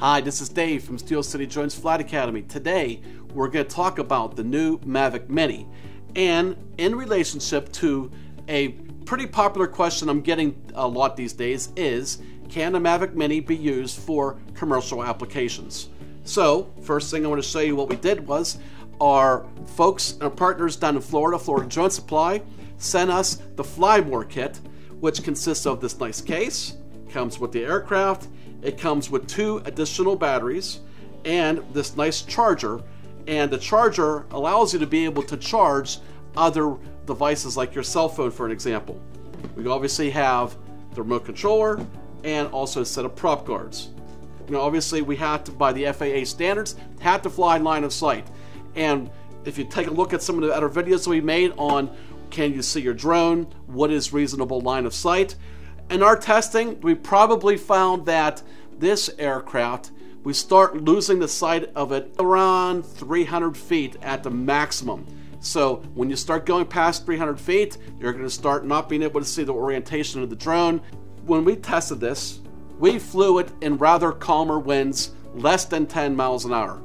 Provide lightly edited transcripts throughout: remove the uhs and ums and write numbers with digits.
Hi, this is Dave from Steel City Drones Flight Academy. Today, we're going to talk about the new Mavic Mini and in relationship to a pretty popular question I'm getting a lot these days is, can a Mavic Mini be used for commercial applications? So, first thing I want to show you what we did was our folks, our partners down in Florida, Florida Drone Supply, sent us the Fly More Kit, which consists of this nice case, comes with the aircraft, it comes with two additional batteries and this nice charger, and the charger allows you to be able to charge other devices like your cell phone, for an example. We obviously have the remote controller and also a set of prop guards. You know, obviously we have to, by the FAA standards, have to fly in line of sight. And if you take a look at some of the other videos we made on can you see your drone, what is reasonable line of sight, in our testing, we probably found that this aircraft, we start losing the sight of it around 300 feet at the maximum. So when you start going past 300 feet, you're going to start not being able to see the orientation of the drone. When we tested this, we flew it in rather calmer winds, less than 10 miles an hour.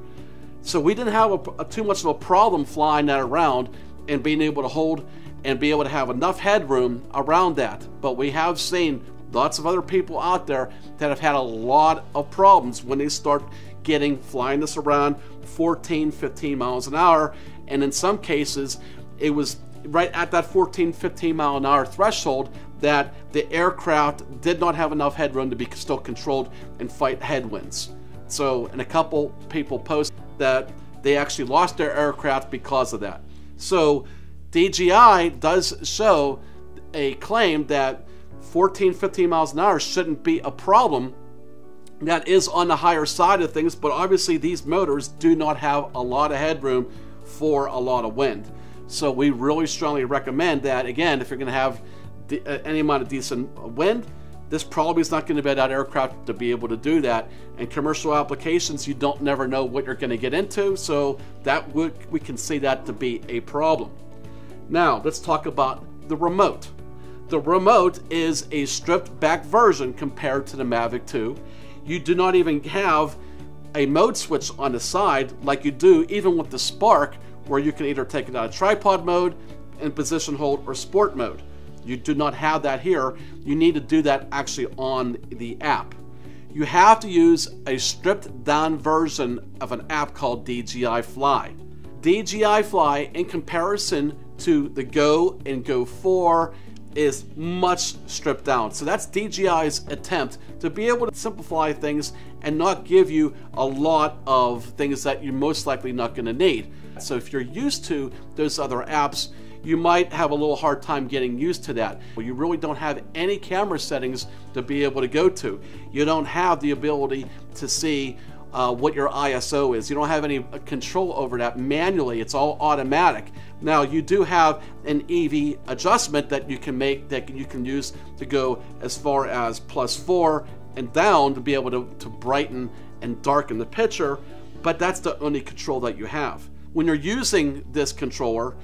So we didn't have too much of a problem flying that around and being able to hold and be able to have enough headroom around that. But we have seen lots of other people out there that have had a lot of problems when they start flying this around 14, 15 miles an hour. And in some cases, it was right at that 14, 15 mile an hour threshold that the aircraft did not have enough headroom to be still controlled and fight headwinds. So, and a couple people post that they actually lost their aircraft because of that. So, DJI does show a claim that 14, 15 miles an hour shouldn't be a problem. That is on the higher side of things, but obviously these motors do not have a lot of headroom for a lot of wind. So we really strongly recommend that, again, if you're going to have any amount of decent wind, this probably is not going to be that aircraft to be able to do that. And commercial applications, you don't never know what you're going to get into, so that we can see that to be a problem. Now, let's talk about the remote. The remote is a stripped back version compared to the Mavic 2. You do not even have a mode switch on the side like you do even with the Spark, where you can either take it out of tripod mode and position hold or sport mode. You do not have that here. You need to do that actually on the app. You have to use a stripped down version of an app called DJI Fly. DJI Fly, in comparison to the Go and Go 4, is much stripped down. So that's DJI's attempt to be able to simplify things and not give you a lot of things that you're most likely not going to need. So if you're used to those other apps, you might have a little hard time getting used to that. Well, you really don't have any camera settings to be able to go to. You don't have the ability to see what your ISO is. You don't have any control over that manually. It's all automatic. Now, you do have an EV adjustment that you can make, that you can use to go as far as +4 and down to be able to brighten and darken the picture, but that's the only control that you have. When you're using this controller,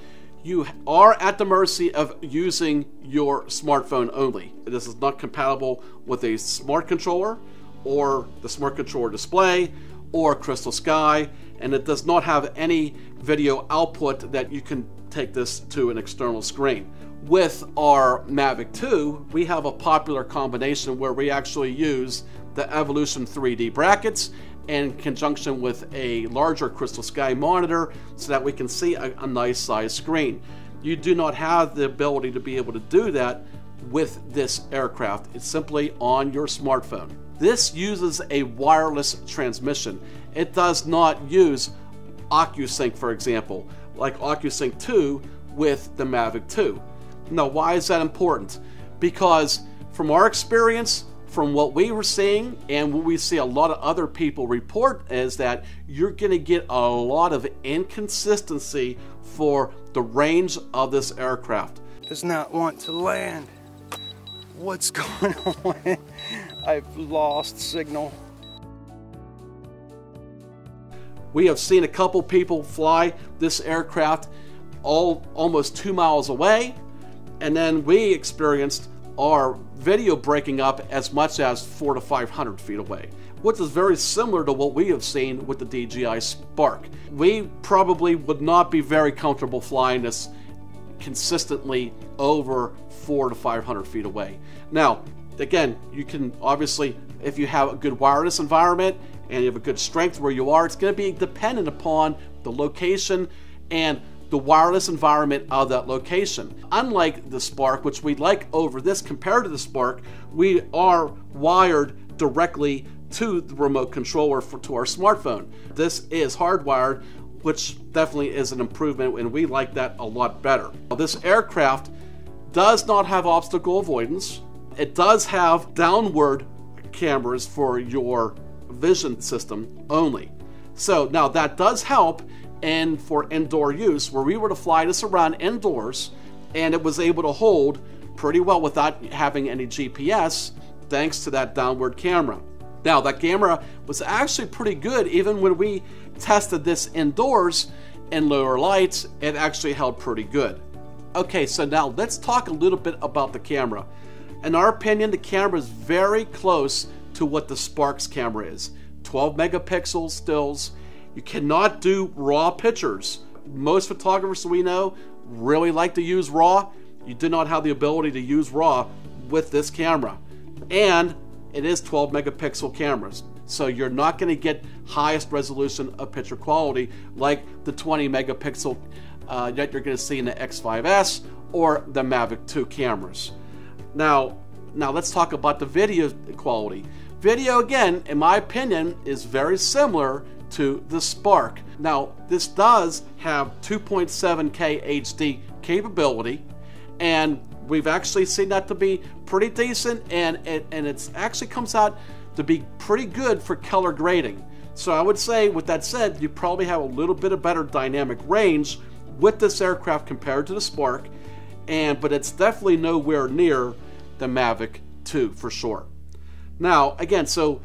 you are at the mercy of using your smartphone only. This is not compatible with a smart controller or the smart controller display or Crystal Sky, and it does not have any video output that you can take this to an external screen. With our Mavic 2, we have a popular combination where we actually use the Evolution 3D brackets in conjunction with a larger Crystal Sky monitor so that we can see a nice size screen. You do not have the ability to be able to do that with this aircraft. It's simply on your smartphone. This uses a wireless transmission. It does not use OcuSync, for example, like OcuSync 2 with the Mavic 2. Now, why is that important? Because from our experience, from what we were seeing and what we see a lot of other people report, is that you're gonna get a lot of inconsistency for the range of this aircraft. Does not want to land. What's going on? I've lost signal. We have seen a couple people fly this aircraft almost 2 miles away, and then we experienced our video breaking up as much as 400 to 500 feet away. which is very similar to what we have seen with the DJI Spark. We probably would not be very comfortable flying this consistently over 400 to 500 feet away. Now, again, you can obviously, if you have a good wireless environment and you have a good strength where you are, it's going to be dependent upon the location and the wireless environment of that location. Unlike the Spark, which we like over this compared to the Spark, we are wired directly to the remote controller to our smartphone. This is hardwired, which definitely is an improvement, and we like that a lot better. Now, this aircraft does not have obstacle avoidance. It does have downward cameras for your vision system only. So now that does help, and for indoor use, where we were to fly this around indoors and it was able to hold pretty well without having any GPS thanks to that downward camera. Now, that camera was actually pretty good. Even when we tested this indoors in lower lights, it actually held pretty good. Okay, so now let's talk a little bit about the camera. In our opinion, the camera is very close to what the Spark's camera is. 12 megapixel stills. You cannot do raw pictures. Most photographers we know really like to use raw. You do not have the ability to use raw with this camera. And it is 12 megapixel cameras. So you're not gonna get highest resolution of picture quality like the 20 megapixel that you're gonna see in the X5S or the Mavic 2 cameras. Now let's talk about the video quality. Video, again, in my opinion, is very similar to the Spark. Now, this does have 2.7K HD capability, and we've actually seen that to be pretty decent, and it actually comes out to be pretty good for color grading. So I would say, with that said, you probably have a little bit of better dynamic range with this aircraft compared to the Spark, but it's definitely nowhere near the Mavic 2 for sure. Now, again, so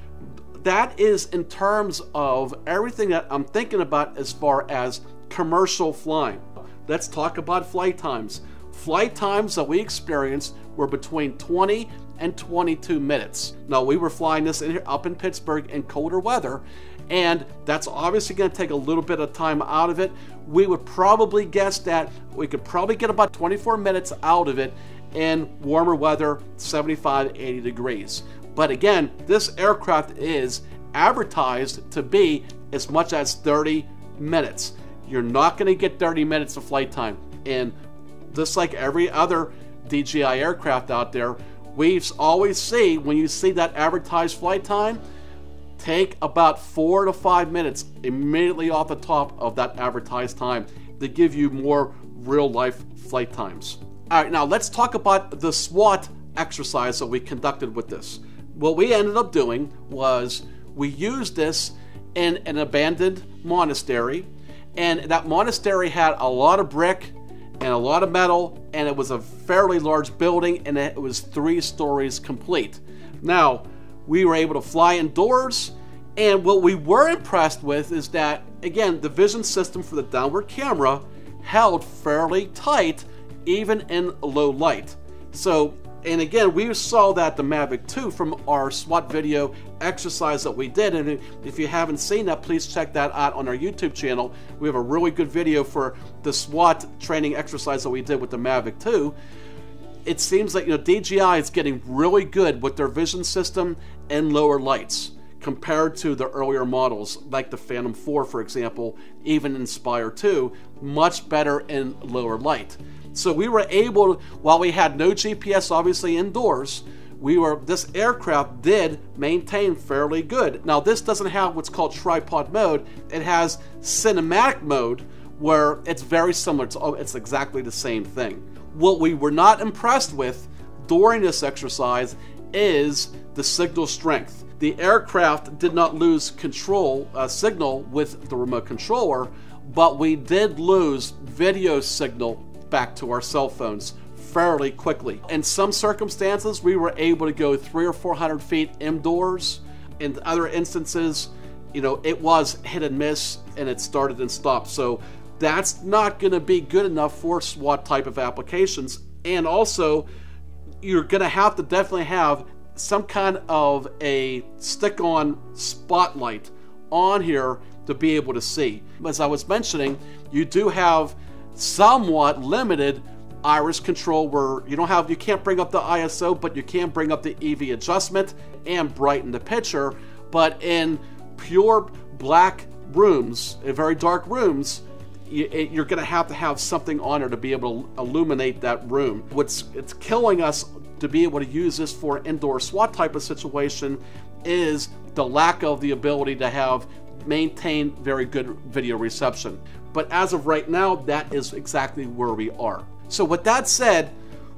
that is in terms of everything that I'm thinking about as far as commercial flying. Let's talk about flight times. Flight times that we experienced were between 20 and 22 minutes. Now, we were flying this up in Pittsburgh in colder weather, and that's obviously going to take a little bit of time out of it. We would probably guess that we could probably get about 24 minutes out of it in warmer weather, 75, 80 degrees. But again, this aircraft is advertised to be as much as 30 minutes. You're not gonna get 30 minutes of flight time. And just like every other DJI aircraft out there, we always see, when you see that advertised flight time, take about 4 to 5 minutes immediately off the top of that advertised time to give you more real life flight times. All right, now let's talk about the SWAT exercise that we conducted with this. What we ended up doing was we used this in an abandoned monastery, and that monastery had a lot of brick and a lot of metal, and it was a fairly large building, and it was 3 stories complete. Now, we were able to fly indoors, and what we were impressed with is that, again, the vision system for the downward camera held fairly tight even in low light. So, and again, we saw that the Mavic 2 from our SWAT video exercise that we did. And if you haven't seen that, please check that out on our YouTube channel. We have a really good video for the SWAT training exercise that we did with the Mavic 2. It seems like, you know, DJI is getting really good with their vision system and lower lights compared to the earlier models, like the Phantom 4, for example, even Inspire 2, much better in lower light. So we were able, while we had no GPS obviously indoors, this aircraft did maintain fairly good. Now, this doesn't have what's called tripod mode. It has cinematic mode, where it's very similar. It's exactly the same thing. What we were not impressed with during this exercise is the signal strength. The aircraft did not lose control signal with the remote controller, but we did lose video signal back to our cell phones fairly quickly. In some circumstances, we were able to go 300 or 400 feet indoors. In other instances, you know, it was hit and miss, and it started and stopped. So that's not gonna be good enough for SWAT type of applications. And also, you're gonna have to definitely have some kind of a stick-on spotlight on here to be able to see. As I was mentioning, you do have somewhat limited iris control where you can't bring up the ISO, but you can bring up the EV adjustment and brighten the picture. But in pure black rooms, in very dark rooms, you're going to have something on there to be able to illuminate that room. It's killing us to be able to use this for an indoor SWAT type of situation is the lack of the ability to maintain very good video reception. But as of right now, that is exactly where we are. So with that said,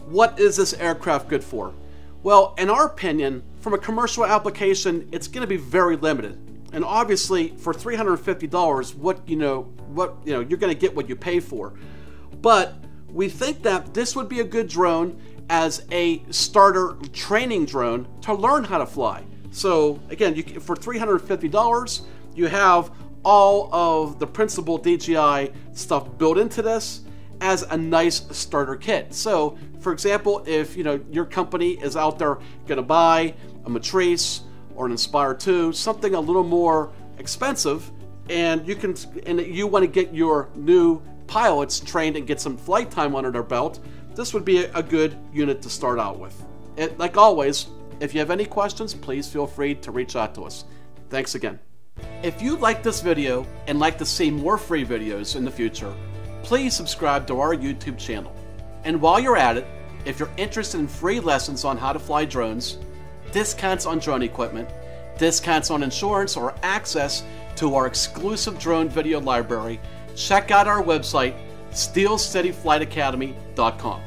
what is this aircraft good for? Well, in our opinion, from a commercial application, it's going to be very limited. And obviously, for $350, you're going to get what you pay for. But we think that this would be a good drone as a starter training drone to learn how to fly. So again, for $350, you have all of the principal DJI stuff built into this as a nice starter kit. So for example, if your company is out there gonna buy a Matrice or an Inspire 2, something a little more expensive, and you want to get your new pilots trained and get some flight time under their belt, this would be a good unit to start out with. Like always, if you have any questions, please feel free to reach out to us. Thanks again. If you like this video and like to see more free videos in the future, please subscribe to our YouTube channel. And while you're at it, if you're interested in free lessons on how to fly drones, discounts on drone equipment, discounts on insurance, or access to our exclusive drone video library, check out our website, steelcityflightacademy.com.